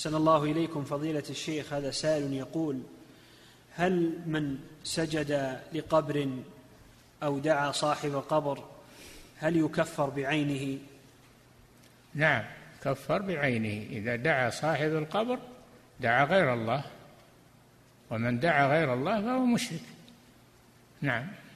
أحسن الله إليكم فضيلة الشيخ. هذا سائل يقول: هل من سجد لقبر أو دعا صاحب قبر هل يكفر بعينه؟ نعم، كفر بعينه. إذا دعا صاحب القبر دعا غير الله، ومن دعا غير الله فهو مشرك. نعم.